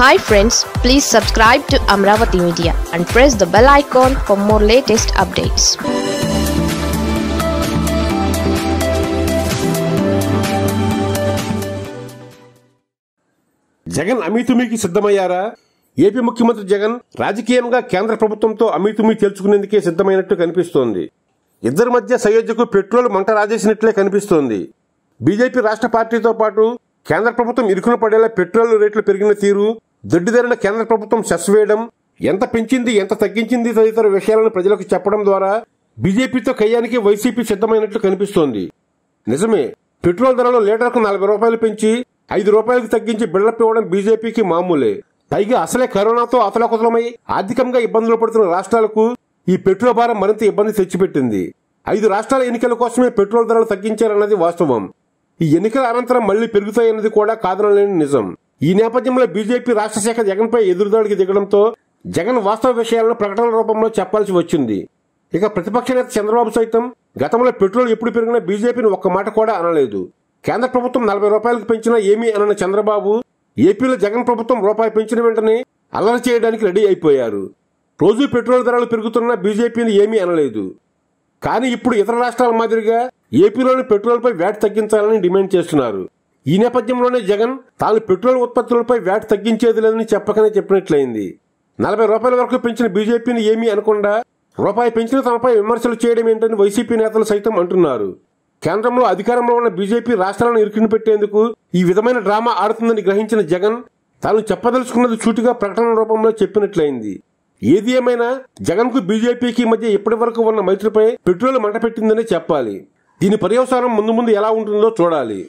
Hi friends, please subscribe to Amaravathi Media and press the bell icon for more latest updates. Jagan Amithumi ki siddhamayara. AP ముఖ్యమంత్రి జగన్ రాజకీయంగా కేంద్ర ప్రభుత్వంతో అమితుమి తెలుసుకునేందుకే సిద్ధమైనట్టు కనిపిస్తోంది. ఇద్దరి మధ్య సయోధ్యకు పెట్రోల్ మంట రాజేసినట్లే కనిపిస్తోంది. బీజేపీ రాష్ట్ర పార్టీతో పాటు కేంద్ర ప్రభుత్వం ఇరుకున పడేలా పెట్రోల్ రేట్లు పెరిగిన తీరు, దొడ్డిదారిన కేంద్ర ప్రభుత్వం సెస్ వేయడం, ఎంత పెంచింది ఎంత తగ్గించింది తదితర విషయాలను ప్రజలకు చెప్పడం ద్వారా బీజేపీతో కయ్యానికి వైసీపీ సిద్ధమైనట్లు కనిపిస్తోంది. నిజమే, పెట్రోల్ ధరలు లీటర్కు 40 రూపాయలు పెంచి 5 రూపాయలకు తగ్గించి బిల్డప్ ఇవ్వడం బీజేపీకి మామూలే. పైగా అసలే కరోనాతో అతలాకుతలమై ఆర్థికంగా ఇబ్బందులు పడుతున్న రాష్ట్రాలకు ఈ పెట్రోల్ భారం మరింత ఇబ్బంది తెచ్చిపెట్టింది. 5 రాష్ట్రాల ఎన్నికల కోసమే పెట్రోల్ ధరలు తగ్గించారన్నది వాస్తవం. ఈ ఎన్నికల అనంతరం మళ్లీ పెరుగుతాయన్నది కూడా కాదనలేని నిజం. ఈ నేపథ్యంలో బీజేపీ రాష్ట్ర శాఖ జగన్పై ఎదురుదాడికి దిగడంతో జగన్ వాస్తవ విషయాలను ప్రకటనల రూపంలో చెప్పాల్సి వచ్చింది. ఇక ప్రతిపక్ష నేత చంద్రబాబు సైతం గతంలో పెట్రోల్ ఎప్పుడు పెరిగినా బీజేపీని ఒక్క మాట కూడా అనలేదు. కేంద్ర ప్రభుత్వం 40 రూపాయలకు పెంచినా ఏమీ అనని చంద్రబాబు ఏపీలో జగన్ ప్రభుత్వం రూపాయి పెంచిన వెంటనే అల్లరి చేయడానికి రెడీ అయిపోయారు. రోజు పెట్రోల్ ధరలు పెరుగుతున్నా బీజేపీని ఏమీ అనలేదు. కానీ ఇప్పుడు ఇతర రాష్ట్రాల మాదిరిగా ఏపీలోని పెట్రోల్పై వ్యాట్ తగ్గించాలని డిమాండ్ చేస్తున్నారు. ఈ నేపథ్యంలోనే జగన్ తాను పెట్రోల్ ఉత్పత్తులపై వ్యాట్ తగ్గించేది లేదని చెప్పకనే చెప్పినట్లయింది. 40 రూపాయల వరకు పెంచిన బీజేపీని ఏమీ అనకుండా రూపాయి పెంచిన తమపై విమర్శలు చేయడం ఏంటని వైసీపీ నేతలు సైతం అంటున్నారు. కేంద్రంలో అధికారంలో ఉన్న బీజేపీ రాష్ట్రాలను ఇరుకుని పెట్టేందుకు ఈ విధమైన డ్రామా ఆడుతుందని గ్రహించిన జగన్ తాను చెప్పదలుచుకున్నది సూటిగా ప్రకటన రూపంలో చెప్పినట్లయింది. ఏది ఏమైనా జగన్ కు బీజేపీకి మధ్య ఇప్పటి వరకు ఉన్న మైత్రిపై పెట్రోల్ మంటపెట్టిందని చెప్పాలి. దీని పర్యవసానం ముందు ఎలా ఉంటుందో చూడాలి.